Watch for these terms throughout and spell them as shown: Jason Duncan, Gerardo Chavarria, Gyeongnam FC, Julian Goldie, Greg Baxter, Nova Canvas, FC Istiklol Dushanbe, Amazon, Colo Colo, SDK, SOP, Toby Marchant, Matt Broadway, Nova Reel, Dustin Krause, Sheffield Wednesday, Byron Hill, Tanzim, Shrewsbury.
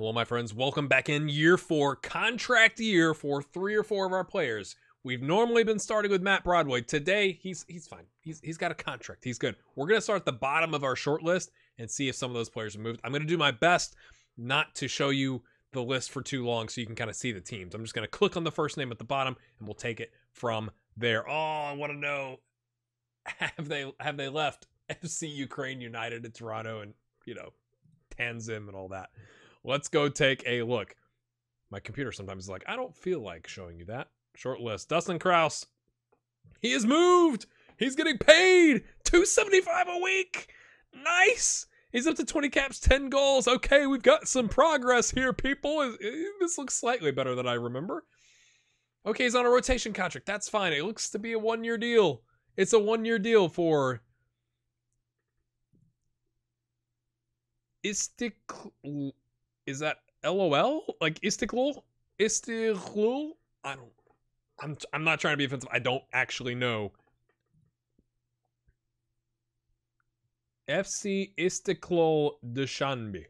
Hello, my friends. Welcome back in year four, contract year for three or four of our players. We've normally been starting with Matt Broadway. Today, he's fine. He's got a contract. He's good. We're going to start at the bottom of our short list and see if some of those players are moved. I'm going to do my best not to show you the list for too long so you can kind of see the teams. I'm just going to click on the first name at the bottom, and we'll take it from there. Oh, I want to know, have they left FC Ukraine United in Toronto and, you know, Tanzim and all that? Let's go take a look. My computer sometimes is like, I don't feel like showing you that. Short list. Dustin Krause. He is moved. He's getting paid $275 a week. Nice. He's up to 20 caps, 10 goals. Okay, we've got some progress here, people. This looks slightly better than I remember. Okay, he's on a rotation contract. That's fine. It looks to be a one-year deal. It's a one-year deal for Istiklol. Is that LOL? Like Istiklol? Istiklol? I'm not trying to be offensive. I don't actually know. FC Istiklol Dushanbe.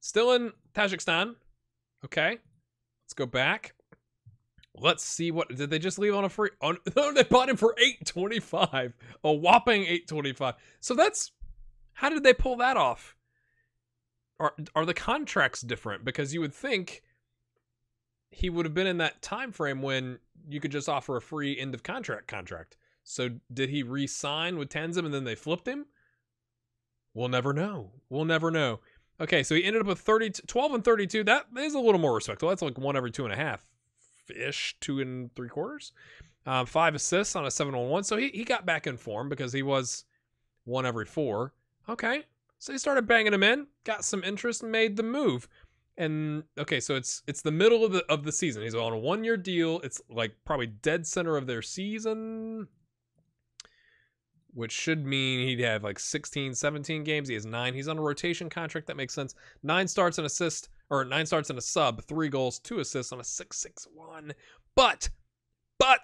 Still in Tajikistan. Okay. Let's go back. Let's see what did they just leave on a free on no, they bought him for $825. A whopping $825. So that's how did they pull that off? Are the contracts different? Because you would think he would have been in that time frame when you could just offer a free end of contract. So did he re-sign with Tanzim and then they flipped him? We'll never know. We'll never know. Okay, so he ended up with 12 and 32. That is a little more respectable. That's like one every 2.5-ish, 2 3/4. 5 assists on a 7-on-1. So he got back in form because he was 1 every 4. Okay. So he started banging them in, got some interest, and made the move. And okay, so it's the middle of the season. He's on a one-year deal. It's like probably dead center of their season, which should mean he'd have like 16, 17 games. He has 9. He's on a rotation contract. That makes sense. 9 starts and assist, or 9 starts and a sub, 3 goals, 2 assists on a 6-6-1. But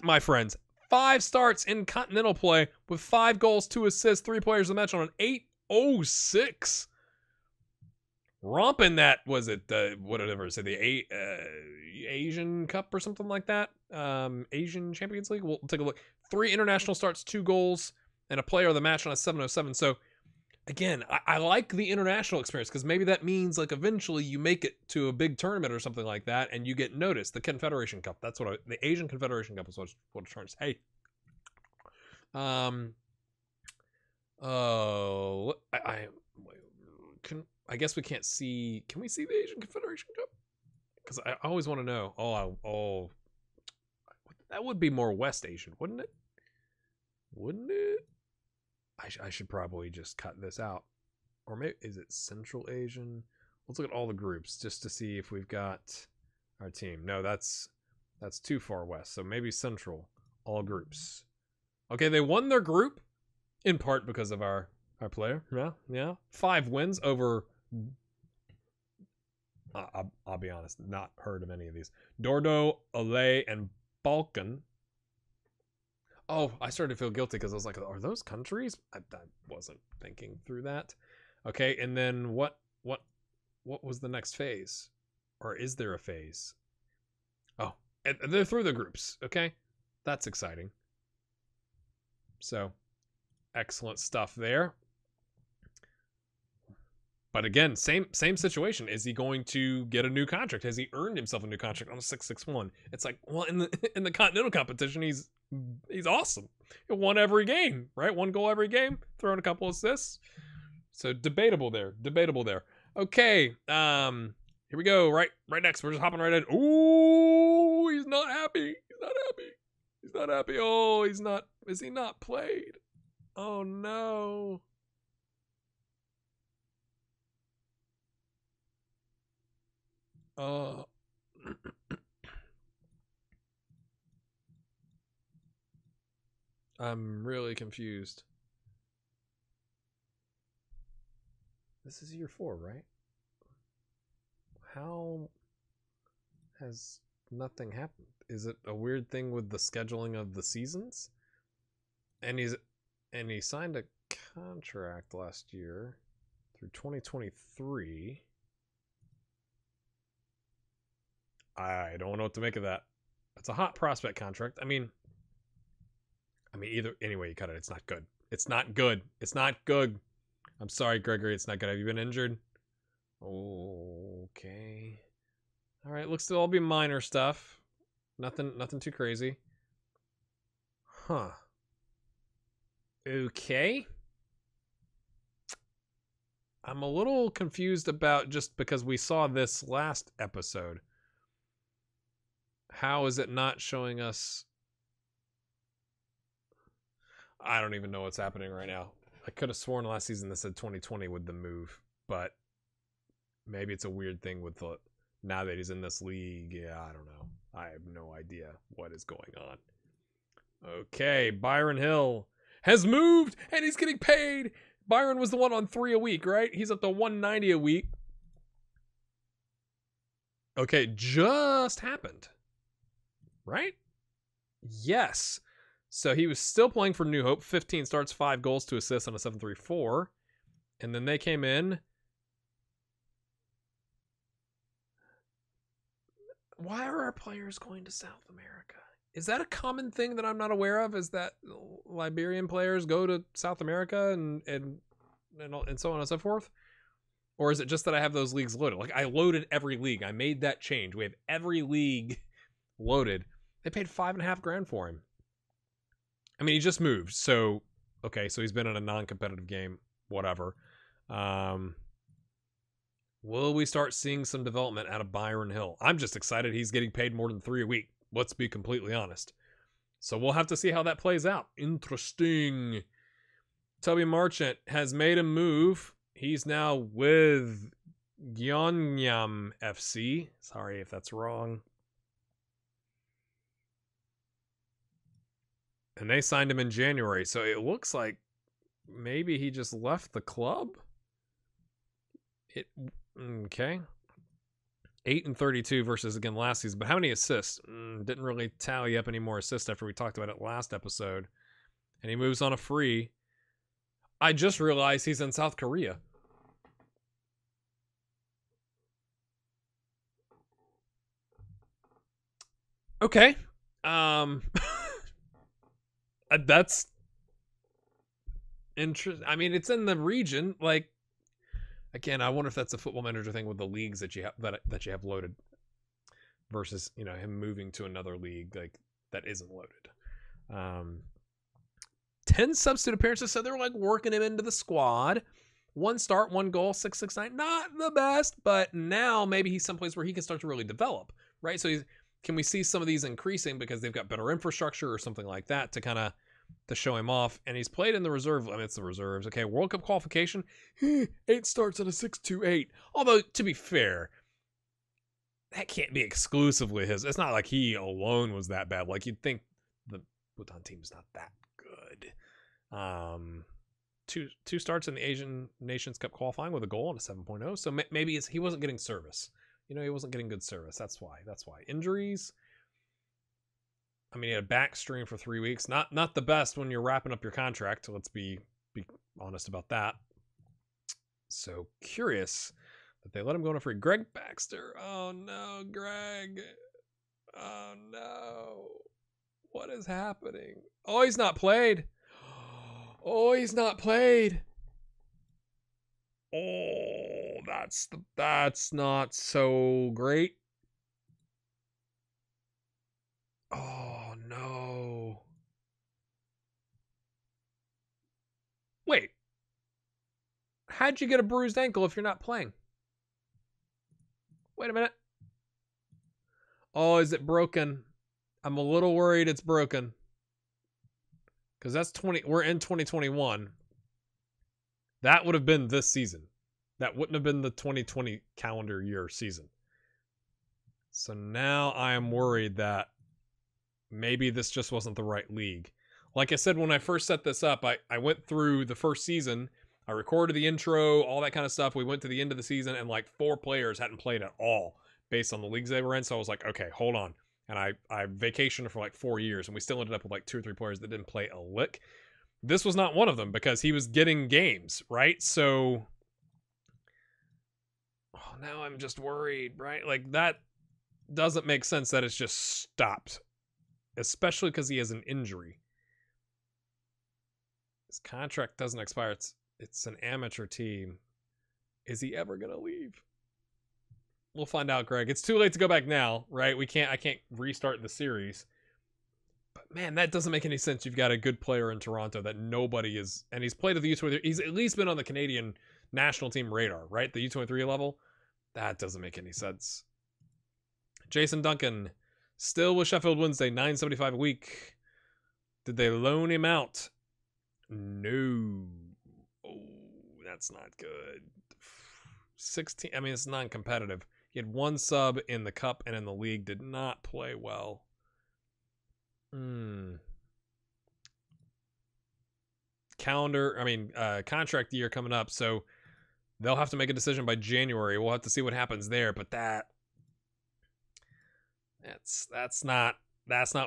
my friends, 5 starts in continental play with 5 goals, 2 assists, 3 players a match on an 8.06. Romping that, was it whatever, say the Asian Cup or something like that? Asian Champions League? We'll take a look. 3 international starts, 2 goals, and a player of the match on a 7.07. So, again, I like the international experience because maybe that means, like, eventually you make it to a big tournament or something like that and you get noticed. The Confederation Cup. That's what the Asian Confederation Cup is what I'm trying to say. Hey. Oh, I guess we can't see. Can we see the Asian Confederation Cup? Because I always want to know. Oh, that would be more West Asian, wouldn't it? Wouldn't it? I should probably just cut this out. Or maybe is it Central Asian? Let's look at all the groups just to see if we've got our team. No, that's too far west. So maybe Central. All groups. Okay, they won their group. In part because of our player. Yeah. 5 wins over... I'll be honest, not heard of any of these. Dordo, Olay, and Balkan. Oh, I started to feel guilty because I was like, are those countries? I wasn't thinking through that. Okay, and then what was the next phase? Or is there a phase? Oh, they're through the groups, okay? That's exciting. So... excellent stuff there. But again, same situation. Is he going to get a new contract? Has he earned himself a new contract on a 6-6-1? It's like, well, in the continental competition, he's awesome. He won every game, right? 1 goal every game, throwing a couple assists. So debatable there. Okay, here we go. Right next, we're just hopping right in. Ooh, he's not happy. Oh, is he not played? Oh, no. Oh. I'm really confused. This is year 4, right? How has nothing happened? Is it a weird thing with the scheduling of the seasons? And he signed a contract last year through 2023. I don't know what to make of that. That's a hot prospect contract. I mean, either anyway you cut it, it's not good. It's not good. It's not good. I'm sorry, Gregory. It's not good. Have you been injured? Okay. All right. Looks to all be minor stuff. Nothing too crazy. Huh. Okay. I'm a little confused about, just because we saw this last episode, how is it not showing us? I don't even know what's happening right now. I could have sworn last season that said 2020 with the move, but maybe it's a weird thing with the, now that he's in this league. Yeah, I don't know. I have no idea what is going on. Okay, Byron Hill has moved and he's getting paid. Byron was the one on 3 a week, right? He's up to 190 a week. Okay, just happened, right? Yes. So he was still playing for New Hope. 15 starts, 5 goals, 2 assists on a 7-3-4. And then they came in. Why are our players going to South America? Is that a common thing that I'm not aware of? Is that Liberian players go to South America and so on and so forth? Or is it just that I have those leagues loaded? Like, I loaded every league. I made that change. We have every league loaded. They paid $5.5 grand for him. I mean, he just moved, so okay, so he's been in a non-competitive game, whatever. Will we start seeing some development out of Byron Hill? I'm just excited he's getting paid more than 3 a week. Let's be completely honest. So we'll have to see how that plays out. Interesting. Toby Marchant has made a move. He's now with Gyeongnam FC. Sorry if that's wrong. And they signed him in January, so it looks like maybe he just left the club. Okay. 8 and 32 versus again last season, but how many assists? Didn't really tally up any more assists after we talked about it last episode. And he moves on a free. I just realized he's in South Korea. Okay. That's interesting. I mean, it's in the region. Like, again, I wonder if that's a Football Manager thing with the leagues that you have that you have loaded versus, you know, him moving to another league like that isn't loaded. 10 substitute appearances, so they're like working him into the squad. 1 start, 1 goal, 6.69. Not the best, but now maybe he's someplace where he can start to really develop, right? So he's. Can we see some of these increasing because they've got better infrastructure or something like that to kind of to show him off? And he's played in the reserve. I mean, it's the reserves. Okay, World Cup qualification, 8 starts on a 6.28. Although, to be fair, that can't be exclusively his. It's not like he alone was that bad. Like, you'd think the Bhutan team is not that good. 2 starts in the Asian Nations Cup qualifying with a goal on a 7.0. So maybe he wasn't getting service. You know, he wasn't getting good service. That's why. Injuries. I mean, he had a back strain for 3 weeks. Not the best when you're wrapping up your contract. Let's be honest about that. So curious that they let him go on a free. Greg Baxter. Oh, no, Greg. Oh, no. What is happening? Oh, he's not played. Oh, he's not played. Oh, that's not so great. Oh, no. Wait. How'd you get a bruised ankle if you're not playing? Wait a minute. Oh, is it broken? I'm a little worried it's broken. Because that's we're in 2021. That would have been this season. That wouldn't have been the 2020 calendar year season. So now I am worried that maybe this just wasn't the right league. Like I said, when I first set this up, I went through the first season. I recorded the intro, all that kind of stuff. We went to the end of the season, and like 4 players hadn't played at all based on the leagues they were in. So I was like, okay, hold on. And I vacationed for like 4 years, and we still ended up with like 2 or 3 players that didn't play a lick. This was not one of them because he was getting games, right? So now I'm just worried, right? Like that doesn't make sense that it's just stopped, especially because he has an injury. His contract doesn't expire. It's an amateur team. Is he ever gonna leave? We'll find out, Greg. It's too late to go back now, right? I can't restart the series. But man, that doesn't make any sense. You've got a good player in Toronto that nobody is, and he's played at the U23. He's at least been on the Canadian national team radar, right? The U23 level. That doesn't make any sense. Jason Duncan, still with Sheffield Wednesday, $9.75 a week. Did they loan him out? No. Oh, that's not good. 16. I mean, it's non-competitive. He had one sub in the cup and in the league. Did not play well. Contract year coming up, so they'll have to make a decision by January. We'll have to see what happens there, but that's not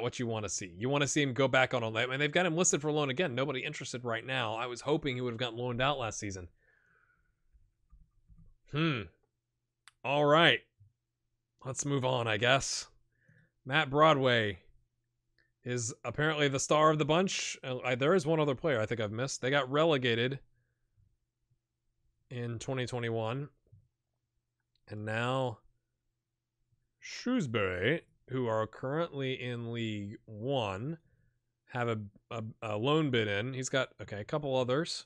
what you want to see. You want to see him go back on a loan. And they've got him listed for loan again. Nobody interested right now. I was hoping he would have gotten loaned out last season. All right. Let's move on, I guess. Matt Broadway is apparently the star of the bunch. There is one other player I think I've missed. They got relegated in 2021. And now Shrewsbury, who are currently in League One, have a loan bid in. He's got, okay, a couple others.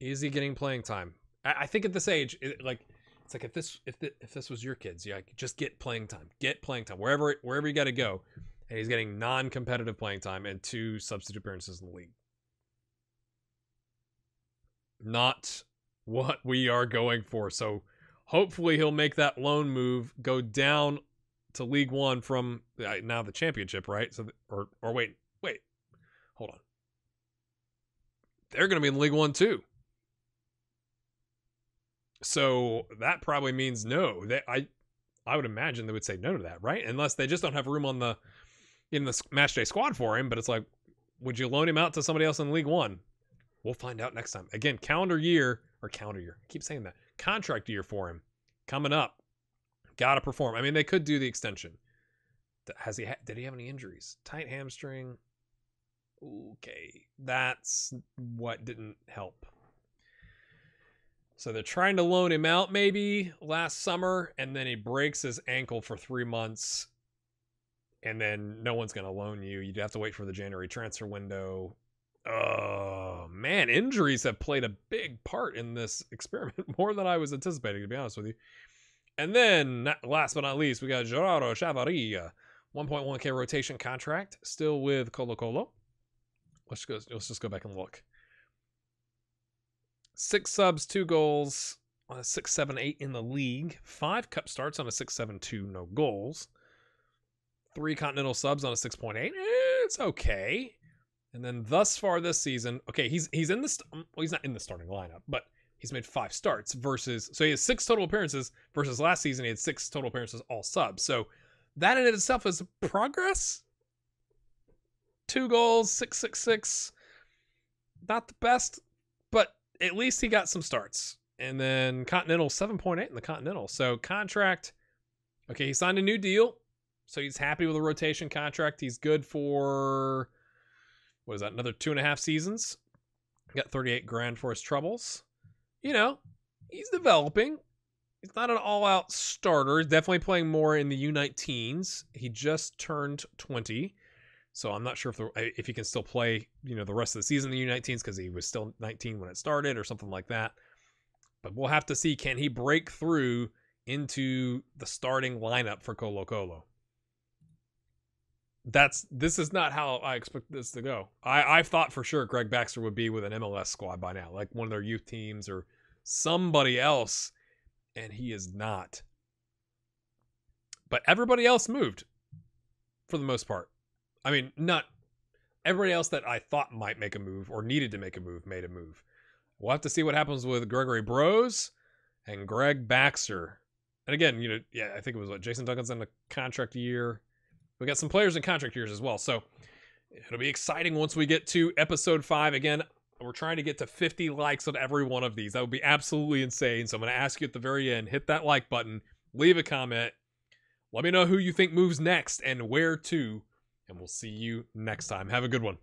Is he getting playing time? I think at this age, if this was your kids, yeah, just get playing time. Get playing time wherever you got to go. And he's getting non-competitive playing time and 2 substitute appearances in the league. Not what we are going for. So hopefully he'll make that loan move, go down to League One from now the Championship, right? So, wait, hold on. They're going to be in League One too. So that probably means no. I would imagine they would say no to that, right? Unless they just don't have room on the in the match day squad for him. But it's like, would you loan him out to somebody else in League One? We'll find out next time. Again, calendar year. I keep saying that. Contract year for him coming up. Gotta perform. I mean, they could do the extension. Did he have any injuries? Tight hamstring. Okay, that's what didn't help. So they're trying to loan him out maybe last summer, and then he breaks his ankle for 3 months, and then no one's going to loan you. You'd have to wait for the January transfer window. Oh, man, injuries have played a big part in this experiment, more than I was anticipating, to be honest with you. And then, last but not least, we got Gerardo Chavarria, 1.1K rotation contract, still with Colo Colo. Let's just go back and look. 6 subs, 2 goals on a 6-7-8 in the league. 5 cup starts on a 6-7-2, no goals. 3 continental subs on a 6.8. It's okay. And then thus far this season, okay, he's in the he's not in the starting lineup, but he's made 5 starts versus, so he has 6 total appearances versus last season he had 6 total appearances, all subs. So that in itself is progress. 2 goals, 6-6-6. Not the best, but at least he got some starts. And then Continental, 7.8 in the Continental. So contract, okay, he signed a new deal. So he's happy with the rotation contract. He's good for, what is that, another 2.5 seasons. Got 38 grand for his troubles. You know, he's developing. He's not an all-out starter. He's definitely playing more in the U19s. He just turned 20. So I'm not sure if he can still play, you know, the rest of the season in the U19s because he was still 19 when it started or something like that. But we'll have to see, can he break through into the starting lineup for Colo Colo? This is not how I expect this to go. I thought for sure Greg Baxter would be with an MLS squad by now, like one of their youth teams or somebody else, and he is not. But everybody else moved for the most part. I mean, not everybody else that I thought might make a move or needed to make a move made a move. We'll have to see what happens with Gregory Bros and Greg Baxter. And again, you know, yeah, I think it was what Jason Duncan's in the contract year. We got some players in contract years as well. So it'll be exciting once we get to episode 5. Again, we're trying to get to 50 likes on every one of these. That would be absolutely insane. So I'm going to ask you at the very end, hit that like button, leave a comment. Let me know who you think moves next and where to, and we'll see you next time. Have a good one.